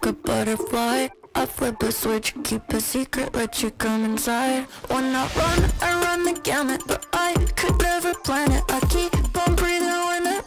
like a butterfly. I flip a switch, keep a secret, let you come inside. When I run the gamut, but I could never plan it. I keep on breathing when I